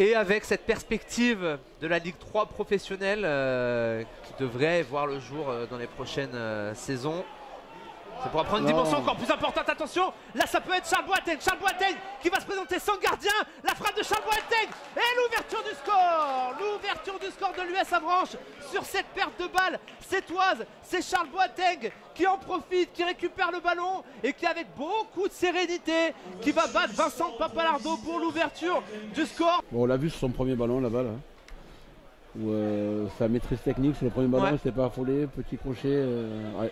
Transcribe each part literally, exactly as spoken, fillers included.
Et avec cette perspective de la Ligue trois professionnelle euh, qui devrait voir le jour euh, dans les prochaines euh, saisons. Ça pourra prendre une dimension encore plus importante, attention. Là ça peut être Charles Boateng, Charles Boateng qui va se présenter sans gardien. La frappe de Charles Boateng et l'ouverture du score. L'ouverture du score de l'U S Avranches sur cette perte de balle sétoise. C'est Charles Boateng qui en profite, qui récupère le ballon et qui avec beaucoup de sérénité qui va battre Vincent Papalardo pour l'ouverture du score. Bon, on l'a vu sur son premier ballon, la balle. Hein, où, euh, sa maîtrise technique sur le premier ballon, ouais. C'était pas affolé, petit crochet. Euh, ouais.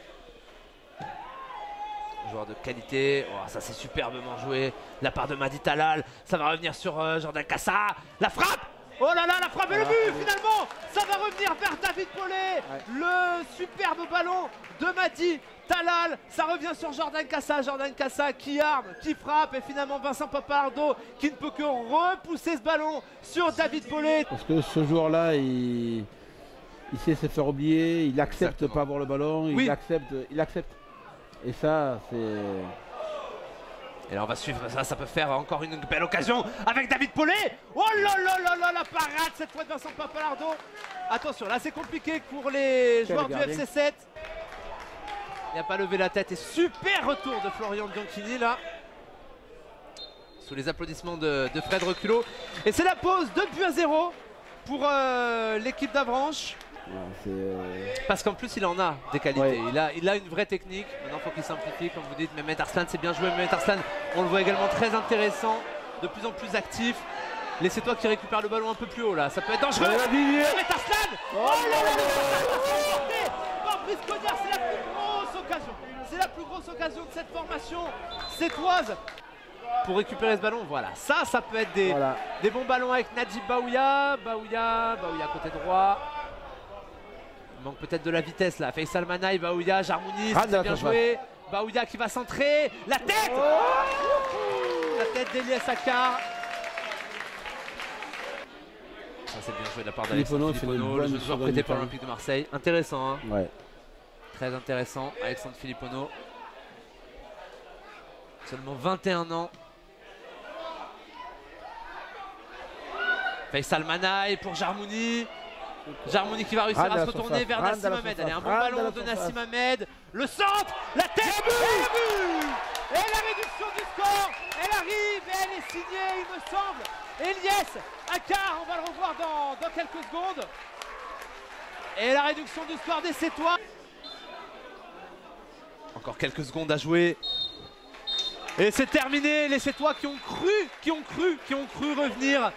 Joueur de qualité, oh, ça c'est superbement joué. La part de Madi Talal, ça va revenir sur euh, Jordan Kassar. La frappe, oh là là, la frappe et ah, le but oui. Finalement, ça va revenir vers David Paulet. Ouais. Le superbe ballon de Madi Talal, ça revient sur Jordan Kassar. Jordan Kassar qui arme, qui frappe et finalement Vincent Papalardo qui ne peut que repousser ce ballon sur David Paulet. Parce que ce joueur-là, il... il sait se faire oublier, il accepte Exactement. pas avoir le ballon, oui. il accepte, il accepte. Et ça, c'est... Et là, on va suivre ça, ça peut faire encore une belle occasion avec David Paulet. Oh là là là là, la parade cette fois de Vincent Papalardo. Attention, là, c'est compliqué pour les joueurs du F C sept. Il n'a pas levé la tête et super retour de Florian Bianchini, là. Sous les applaudissements de, de Fred Reculot. Et c'est la pause, deux buts à zéro pour euh, l'équipe d'Avranches. Parce qu'en plus il en a des qualités, ouais. il, a, il a une vraie technique, maintenant faut qu'il simplifie comme vous dites. Mehmet Arslan, c'est bien joué, Mehmet Arslan, on le voit également très intéressant, de plus en plus actif. Laissez-toi qui récupère le ballon un peu plus haut là, ça peut être dangereux. Ouais, Mehmet Arslan, oh là là, Mehmet Arslan, c'est la plus grosse occasion, c'est la plus grosse occasion de cette formation sétoise. Pour récupérer ce ballon, voilà, ça, ça peut être des, voilà. des bons ballons avec Nadib Baouya, Baouya, Baouya côté droit. Il manque peut-être de la vitesse là. Faisal Manaï, Baouya, Jarmouni, ah, c'est bien joué. Baouya qui va centrer. La tête oh La tête d'Ilyes Akar. Ça c'est bien joué de la part d'Alexandre Filippono, le joueur prêté par l'Olympique de Marseille. Intéressant, hein, ouais. Très intéressant, Alexandre Filippono. Seulement vingt et un ans. Faisal Manaï pour Jarmouni. Jarmouni qui va réussir à, à se retourner vers Nassim Ahmed. Allez, un bon ballon de Nassim Ahmed. Le centre, la tête et le but. Et la réduction du score, elle arrive et elle est signée, il me semble. Ilyes Akar, on va le revoir dans, dans quelques secondes. Et la réduction du score des Sétois. Encore quelques secondes à jouer. Et c'est terminé, les Sétois qui ont cru, qui ont cru, qui ont cru revenir.